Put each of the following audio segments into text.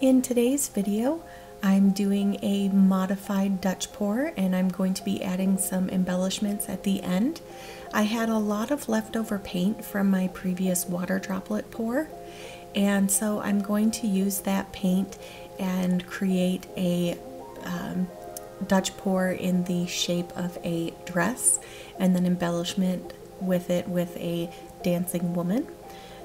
In today's video, I'm doing a modified Dutch pour and I'm going to be adding some embellishments at the end. I had a lot of leftover paint from my previous water droplet pour, and so I'm going to use that paint and create a Dutch pour in the shape of a dress and then embellishment with it with a dancing woman.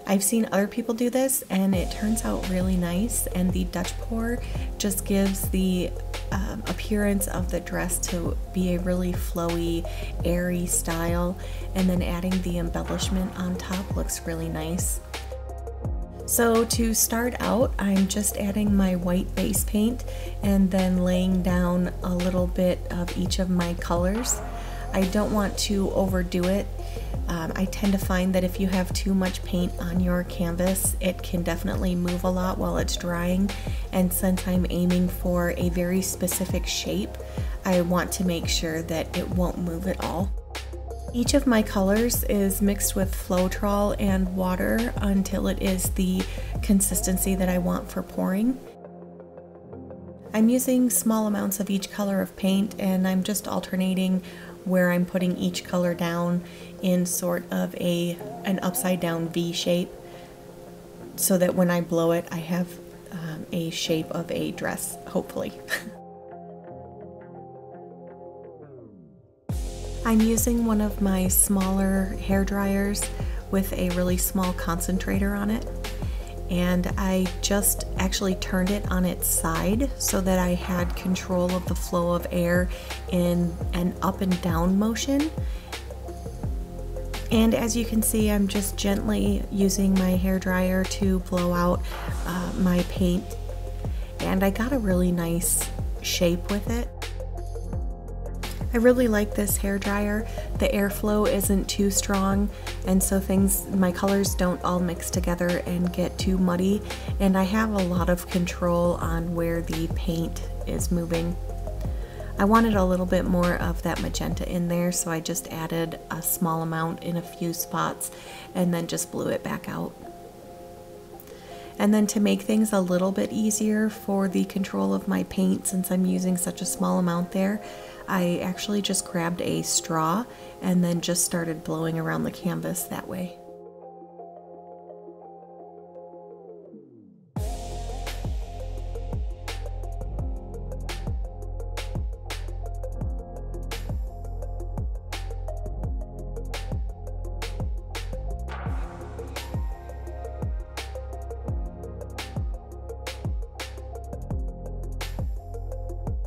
I've seen other people do this and it turns out really nice, and the Dutch pour just gives the appearance of the dress to be a really flowy, airy style, and then adding the embellishment on top looks really nice. So to start out, I'm just adding my white base paint and then laying down a little bit of each of my colors. I don't want to overdo it. I tend to find that if you have too much paint on your canvas, it can definitely move a lot while it's drying, and since I'm aiming for a very specific shape, I want to make sure that it won't move at all. Each of my colors is mixed with Floetrol and water until it is the consistency that I want for pouring. I'm using small amounts of each color of paint, and I'm just alternating where I'm putting each color down in sort of an upside down V shape, so that when I blow it, I have a shape of a dress, hopefully. I'm using one of my smaller hair dryers with a really small concentrator on it, and I just actually turned it on its side so that I had control of the flow of air in an up and down motion. And as you can see, I'm just gently using my hairdryer to blow out my paint, and I got a really nice shape with it. I really like this hairdryer. The airflow isn't too strong, and so my colors don't all mix together and get too muddy, and I have a lot of control on where the paint is moving. I wanted a little bit more of that magenta in there, so I just added a small amount in a few spots and then just blew it back out. And then to make things a little bit easier for the control of my paint, since I'm using such a small amount there, I actually just grabbed a straw and then just started blowing around the canvas that way.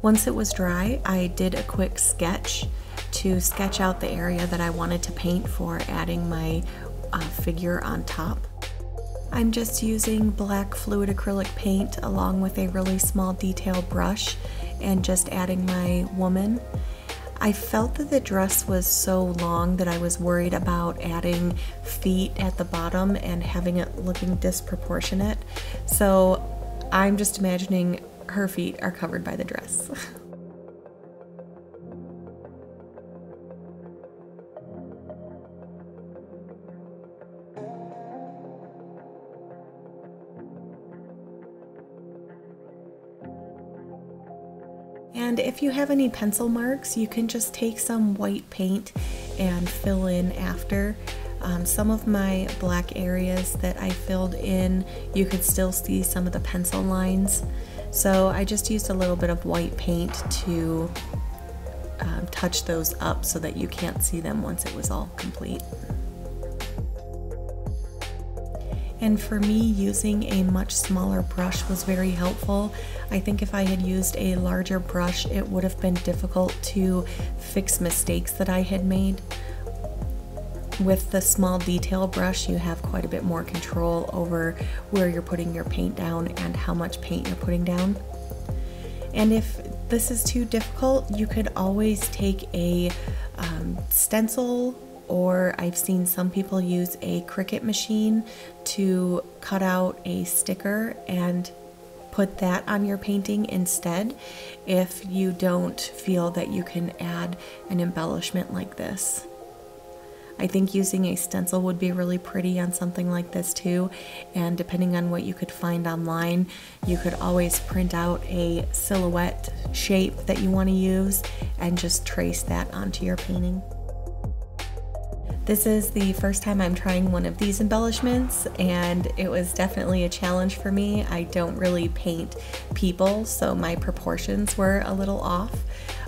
Once it was dry, I did a quick sketch to sketch out the area that I wanted to paint for adding my figure on top. I'm just using black fluid acrylic paint along with a really small detail brush and just adding my woman. I felt that the dress was so long that I was worried about adding feet at the bottom and having it looking disproportionate. So I'm just imagining her feet are covered by the dress. And if you have any pencil marks, you can just take some white paint and fill in after. Some of my black areas that I filled in, you could still see some of the pencil lines. So I just used a little bit of white paint to touch those up so that you can't see them once it was all complete. And for me, using a much smaller brush was very helpful. I think if I had used a larger brush, it would have been difficult to fix mistakes that I had made. With the small detail brush, you have quite a bit more control over where you're putting your paint down and how much paint you're putting down. And if this is too difficult, you could always take a stencil, or I've seen some people use a Cricut machine to cut out a sticker and put that on your painting instead if you don't feel that you can add an embellishment like this. I think using a stencil would be really pretty on something like this too, and depending on what you could find online, you could always print out a silhouette shape that you want to use and just trace that onto your painting. This is the first time I'm trying one of these embellishments, and it was definitely a challenge for me. I don't really paint people, so my proportions were a little off,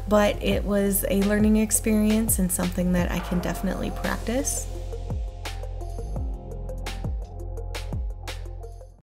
but it was a learning experience and something that I can definitely practice.